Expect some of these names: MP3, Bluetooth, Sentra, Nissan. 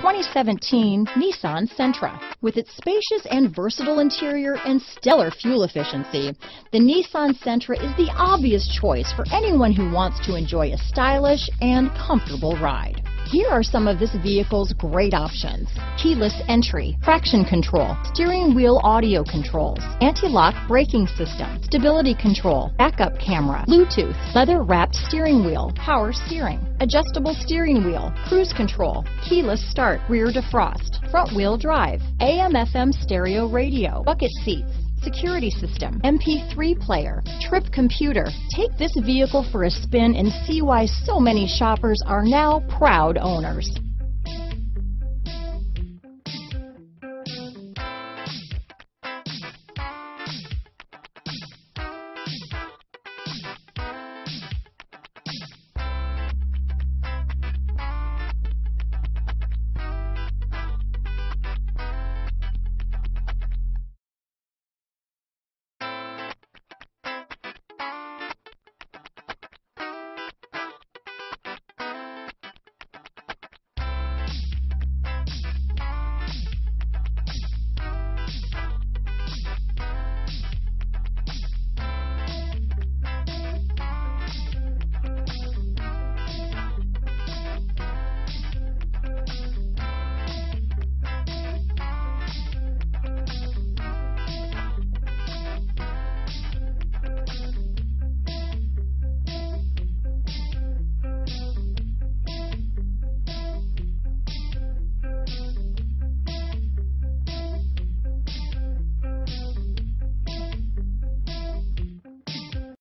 2017 Nissan Sentra. With its spacious and versatile interior and stellar fuel efficiency, the Nissan Sentra is the obvious choice for anyone who wants to enjoy a stylish and comfortable ride. Here are some of this vehicle's great options: keyless entry, traction control, steering wheel audio controls, anti-lock braking system, stability control, backup camera, Bluetooth, leather-wrapped steering wheel, power steering, adjustable steering wheel, cruise control, keyless start, rear defrost, front-wheel drive, AM/FM stereo radio, bucket seats, security system, MP3 player, trip computer. Take this vehicle for a spin and see why so many shoppers are now proud owners.